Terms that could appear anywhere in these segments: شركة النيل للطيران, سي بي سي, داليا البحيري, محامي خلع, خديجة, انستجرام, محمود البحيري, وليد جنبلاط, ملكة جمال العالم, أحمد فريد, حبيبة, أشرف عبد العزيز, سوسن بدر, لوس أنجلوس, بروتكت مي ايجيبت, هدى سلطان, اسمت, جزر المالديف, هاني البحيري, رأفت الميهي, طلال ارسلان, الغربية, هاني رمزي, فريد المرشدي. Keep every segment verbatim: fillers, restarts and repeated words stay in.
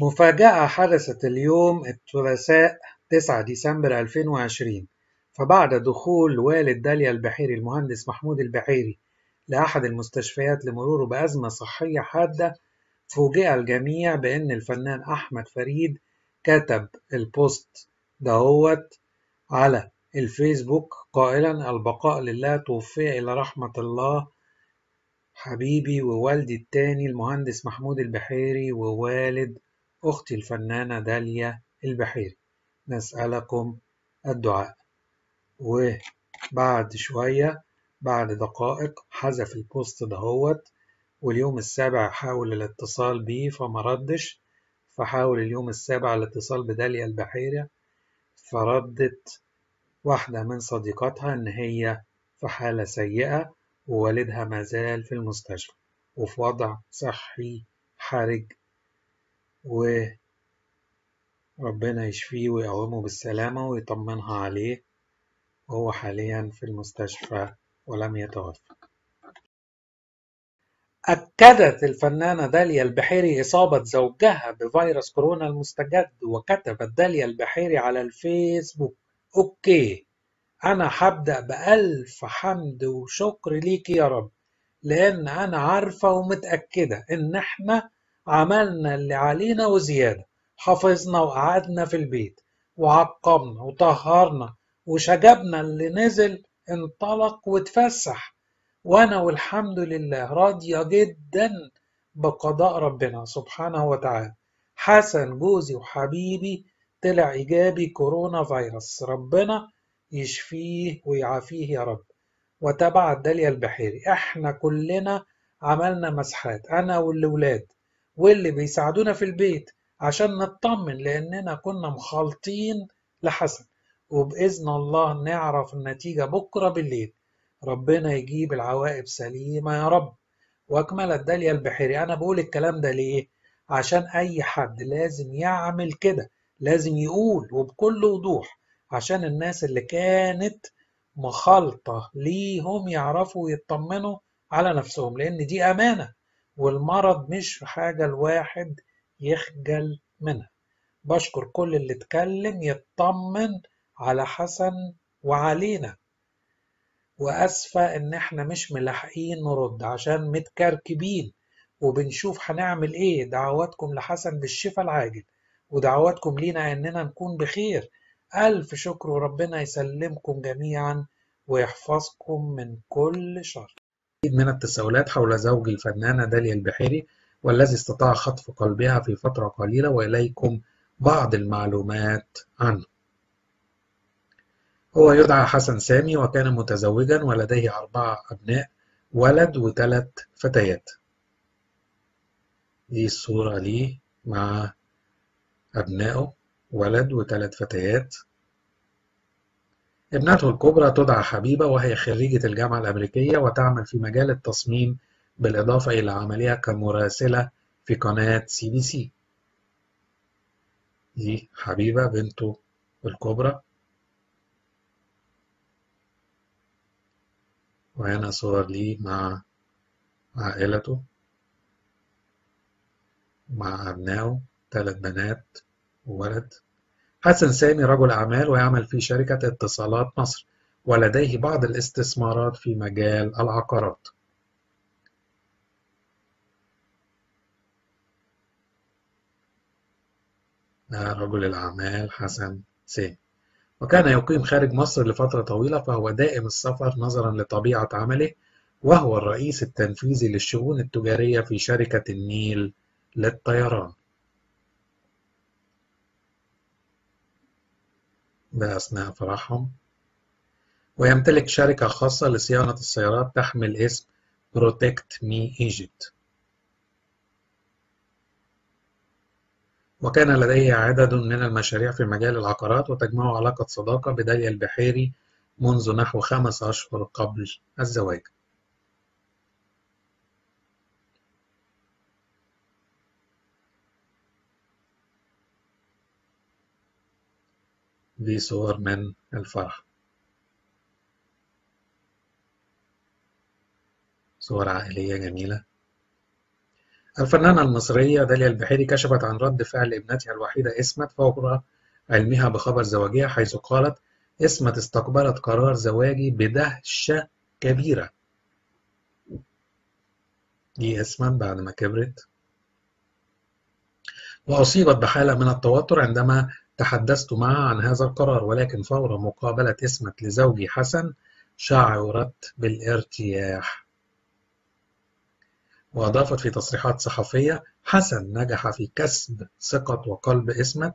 مفاجأة حدثت اليوم الثلاثاء تسعة ديسمبر ألفين وعشرين، فبعد دخول والد داليا البحيري المهندس محمود البحيري لأحد المستشفيات لمروره بأزمة صحية حادة، فوجئ الجميع بأن الفنان أحمد فريد كتب البوست دهوت على الفيسبوك قائلا: البقاء لله، توفي إلى رحمة الله حبيبي ووالدي التاني المهندس محمود البحيري ووالد أختي الفنانة داليا البحيري، نسألكم الدعاء. وبعد شوية بعد دقائق حذف البوست دهوت، واليوم السابع حاول الاتصال بيه فما ردش، فحاول اليوم السابع الاتصال بداليا البحيري فردت واحدة من صديقاتها إن هي في حالة سيئة ووالدها ما زال في المستشفى وفي وضع صحي حرج، وربنا يشفيه ويقومه بالسلامة ويطمنها عليه، وهو حاليا في المستشفى ولم يتوفى. أكدت الفنانة داليا البحيري إصابة زوجها بفيروس كورونا المستجد، وكتبت داليا البحيري على الفيسبوك: أوكي، أنا هبدأ بألف حمد وشكر ليك يا رب، لأن أنا عارفة ومتأكدة إن إحنا عملنا اللي علينا وزيادة، حافظنا وقعدنا في البيت وعقمنا وطهرنا وشجبنا اللي نزل انطلق وتفسح، وأنا والحمد لله راضية جدا بقضاء ربنا سبحانه وتعالى. حسن جوزي وحبيبي طلع إيجابي كورونا فيروس، ربنا يشفيه ويعافيه يا رب. وتبعت داليا البحيري: إحنا كلنا عملنا مسحات، أنا والولاد واللي بيساعدونا في البيت عشان نطمن، لأننا كنا مخالطين لحسن، وبإذن الله نعرف النتيجة بكرة بالليل، ربنا يجيب العواقب سليمة يا رب. وأكملت داليا البحيري: أنا بقول الكلام ده ليه؟ عشان أي حد لازم يعمل كده، لازم يقول وبكل وضوح، عشان الناس اللي كانت مخالطة ليهم يعرفوا ويطمنوا على نفسهم، لأن دي أمانة والمرض مش حاجة الواحد يخجل منها. بشكر كل اللي اتكلم يطمن على حسن وعلينا، وأسفة إن إحنا مش ملاحقين نرد عشان متكركبين وبنشوف هنعمل إيه. دعواتكم لحسن بالشفاء العاجل ودعواتكم لينا إننا نكون بخير. ألف شكر وربنا يسلمكم جميعا ويحفظكم من كل شر. من التساؤلات حول زوج الفنانة داليا البحيري والذي استطاع خطف قلبها في فترة قليلة، وإليكم بعض المعلومات عنه. هو يدعى حسن سامي وكان متزوجا ولديه أربعة أبناء، ولد وثلاث فتيات. دي الصورة ليه مع أبنائه، ولد وثلاث فتيات. ابنته الكبرى تدعى حبيبة وهي خريجة الجامعة الأمريكية وتعمل في مجال التصميم، بالإضافة إلى عملها كمراسلة في قناة سي بي سي. دي حبيبة بنته الكبرى، وهنا صور ليه مع عائلته مع أبنائه، ثلاث بنات وولد. حسن سامي رجل أعمال ويعمل في شركة اتصالات مصر، ولديه بعض الاستثمارات في مجال العقارات. ده رجل الأعمال حسن سامي، وكان يقيم خارج مصر لفترة طويلة، فهو دائم السفر نظرا لطبيعة عمله، وهو الرئيس التنفيذي للشؤون التجارية في شركة النيل للطيران. ده أثناء فرحهم. ويمتلك شركة خاصة لصيانة السيارات تحمل اسم بروتكت مي ايجيبت. وكان لديه عدد من المشاريع في مجال العقارات، وتجمع علاقة صداقة بداليا البحيري منذ نحو خمس أشهر قبل الزواج. دي صور من الفرح، صور عائلية جميلة. الفنانة المصرية داليا البحيري كشفت عن رد فعل ابنتها الوحيدة اسمت فور علمها بخبر زواجها، حيث قالت: اسمت استقبلت قرار زواجي بدهشة كبيرة. دي اسمت بعد ما كبرت. وأصيبت بحالة من التوتر عندما تحدثت معها عن هذا القرار، ولكن فور مقابلة اسمت لزوجي حسن شعرت بالارتياح. وأضافت في تصريحات صحفية: حسن نجح في كسب ثقة وقلب اسمت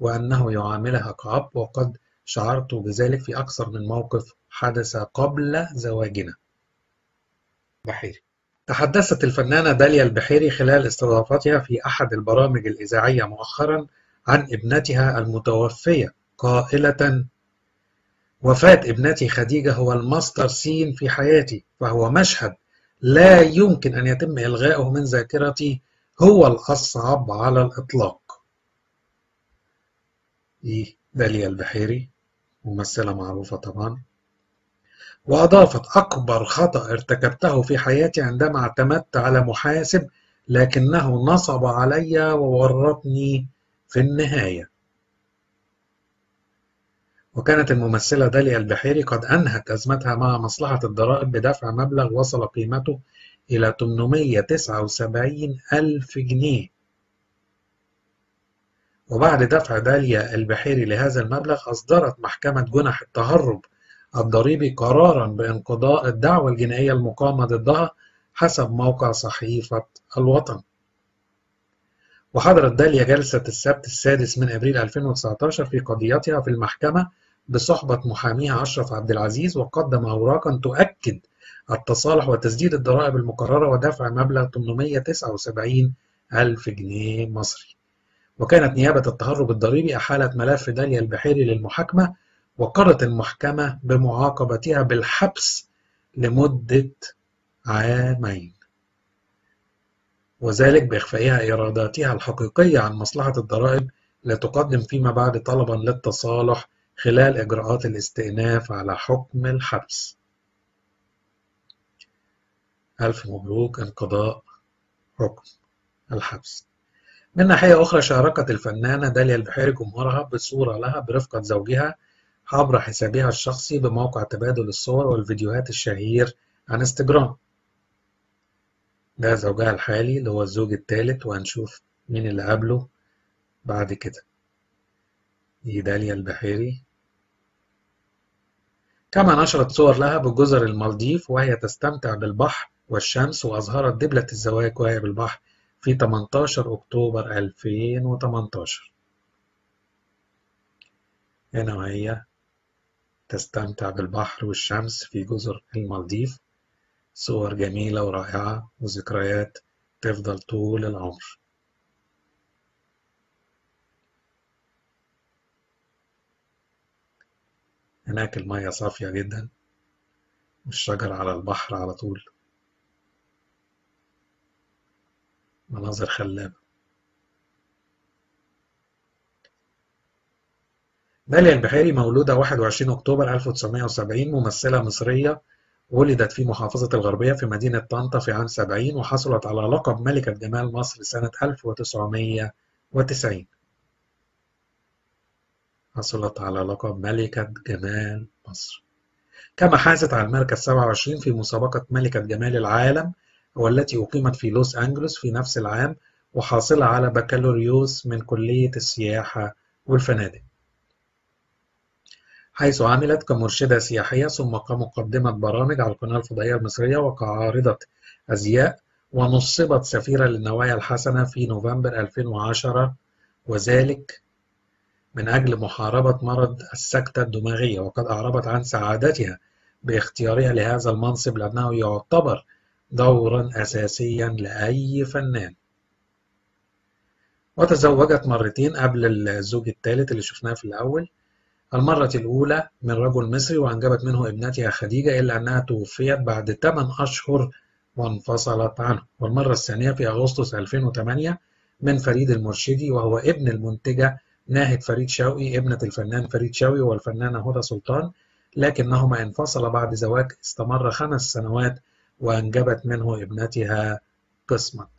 وأنه يعاملها كأب، وقد شعرت بذلك في أكثر من موقف حدث قبل زواجنا. بحيري. تحدثت الفنانة داليا البحيري خلال استضافتها في أحد البرامج الإذاعية مؤخرا عن ابنتها المتوفية، قائلة: وفاة ابنتي خديجة هو الماستر سين في حياتي، فهو مشهد لا يمكن أن يتم إلغائه من ذاكرتي، هو الأصعب على الإطلاق. إيه داليا البحيري ممثلة معروفة طبعا. وأضافت: أكبر خطأ ارتكبته في حياتي عندما اعتمدت على محاسب، لكنه نصب علي وورطني في النهاية. وكانت الممثلة داليا البحيري قد أنهت أزمتها مع مصلحة الضرائب بدفع مبلغ وصل قيمته إلى ثمانمائة وتسعة وسبعين ألف جنيه. وبعد دفع داليا البحيري لهذا المبلغ، أصدرت محكمة جنح التهرب الضريبي قرارا بانقضاء الدعوى الجنائية المقامة ضدها حسب موقع صحيفة الوطن. وحضرت داليا جلسة السبت السادس من أبريل ألفين وتسعة عشر في قضيتها في المحكمة بصحبة محاميها أشرف عبد العزيز، وقدم أوراقا تؤكد التصالح وتسديد الضرائب المقررة ودفع مبلغ ثمانمائة وتسعة وسبعين ألف جنيه مصري. وكانت نيابة التهرب الضريبي أحالت ملف داليا البحيري للمحاكمة، وقرت المحكمة بمعاقبتها بالحبس لمدة عامين، وذلك بإخفائها إيراداتها الحقيقية عن مصلحة الضرائب لتقدم فيما بعد طلبا للتصالح خلال إجراءات الاستئناف على حكم الحبس. ألف مبروك انقضاء حكم الحبس. من ناحية أخرى، شاركت الفنانة داليا البحيري جمهورها بصورة لها برفقة زوجها عبر حسابها الشخصي بموقع تبادل الصور والفيديوهات الشهير عن انستجرام. ده زوجها الحالي اللي هو الزوج الثالث، وهنشوف مين اللي قابله بعد كده. دي داليا البحيري. كما نشرت صور لها بجزر المالديف وهي تستمتع بالبحر والشمس، وأظهرت دبلة الزواج وهي بالبحر في ثمانية عشر أكتوبر ألفين وثمانية عشر. هنا وهي تستمتع بالبحر والشمس في جزر المالديف. صور جميلة ورائعة وذكريات تفضل طول العمر. هناك المياه صافية جدا والشجر على البحر على طول. مناظر خلابة. داليا البحيري مولودة واحد وعشرين أكتوبر ألف وتسعمائة وسبعين، ممثلة مصرية ولدت في محافظة الغربية في مدينة طنطا في عام سبعين، وحصلت على لقب ملكة جمال مصر سنة ألف وتسعمائة وتسعين. حصلت على لقب ملكة جمال مصر. كما حازت على المركز سبعة وعشرين في مسابقة ملكة جمال العالم، والتي أقيمت في لوس أنجلوس في نفس العام، وحاصلة على بكالوريوس من كلية السياحة والفنادق، حيث عملت كمرشدة سياحية ثم كمقدمة برامج على القناة الفضائية المصرية وكعارضة أزياء، ونصبت سفيرة للنوايا الحسنة في نوفمبر ألفين وعشرة، وذلك من أجل محاربة مرض السكتة الدماغية. وقد أعربت عن سعادتها باختيارها لهذا المنصب لأنه يعتبر دورا أساسيا لأي فنان. وتزوجت مرتين قبل الزوج الثالث اللي شفناه في الأول. المرة الأولى من رجل مصري، وأنجبت منه ابنتها خديجة، إلا أنها توفيت بعد ثمانية أشهر وانفصلت عنه. والمرة الثانية في أغسطس ألفين وثمانية من فريد المرشدي، وهو ابن المنتجة ناهد فريد شوقي ابنة الفنان فريد شوقي والفنانة هدى سلطان، لكنهما انفصلا بعد زواج استمر خمس سنوات، وأنجبت منه ابنتها قسمت.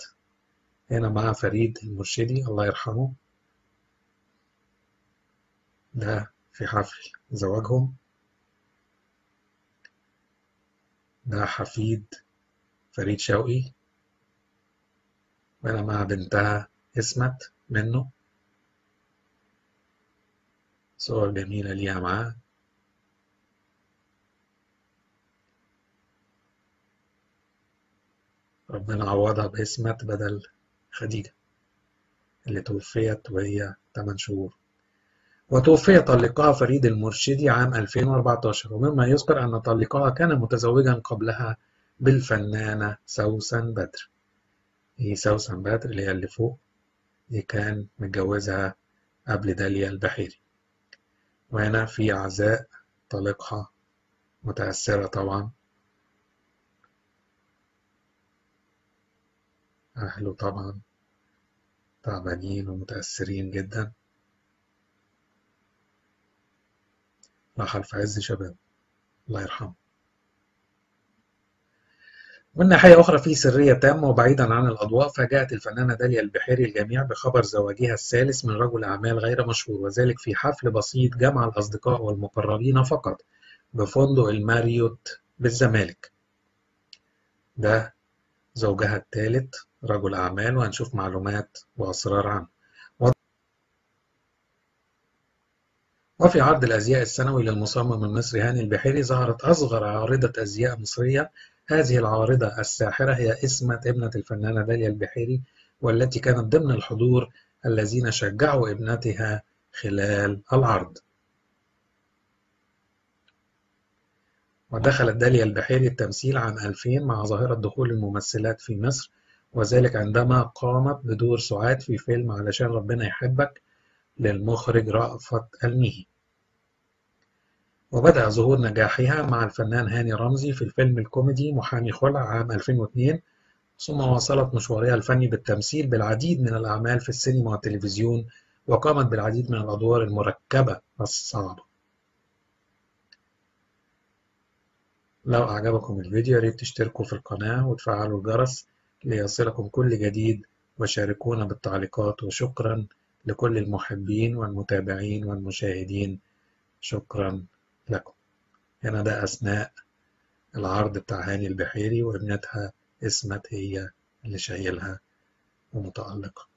هنا مع فريد المرشدي الله يرحمه، ده في حفل زواجهم، ده حفيد فريد شوقي، وأنا مع بنتها اسمت منه، صور جميلة ليها معاه. ربنا عوضها باسمت بدل خديجة اللي توفيت وهي ثمانية شهور. وتوفي طليقها فريد المرشدي عام ألفين وأربعتاشر، ومما يذكر أن طليقها كان متزوجا قبلها بالفنانة سوسن بدر. هي سوسن بدر اللي هي اللي فوق اللي كان متجوزها قبل داليا البحيري. وهنا في عزاء طليقها متأثرة طبعا، أهله طبعا تعبانين ومتأثرين جدا، رحل في عز شباب الله يرحمه. من ناحية أخرى في سرية تامة وبعيدا عن الأضواء، فاجأت الفنانة داليا البحيري الجميع بخبر زواجها الثالث من رجل أعمال غير مشهور، وذلك في حفل بسيط جمع الأصدقاء والمقربين فقط بفندق الماريوت بالزمالك. ده زوجها الثالث رجل أعمال، وهنشوف معلومات وأسرار عنه. وفي عرض الأزياء السنوي للمصمم المصري هاني البحيري ظهرت أصغر عارضة أزياء مصرية. هذه العارضة الساحرة هي اسمت ابنة الفنانة داليا البحيري، والتي كانت ضمن الحضور الذين شجعوا ابنتها خلال العرض. ودخلت داليا البحيري التمثيل عام ألفين مع ظاهرة دخول الممثلات في مصر، وذلك عندما قامت بدور سعاد في فيلم علشان ربنا يحبك للمخرج رأفت الميهي. وبدأ ظهور نجاحها مع الفنان هاني رمزي في الفيلم الكوميدي محامي خلع عام ألفين واتنين، ثم واصلت مشوارها الفني بالتمثيل بالعديد من الأعمال في السينما والتلفزيون، وقامت بالعديد من الأدوار المركبة الصعبة. لو أعجبكم الفيديو ياريت تشتركوا في القناة وتفعلوا الجرس ليصلكم كل جديد، وشاركونا بالتعليقات، وشكرا لكل المحبين والمتابعين والمشاهدين، شكرا لكم. هنا ده أثناء العرض بتاع هاني البحيري، وابنتها اسمت هي اللي شايلها ومتألقة.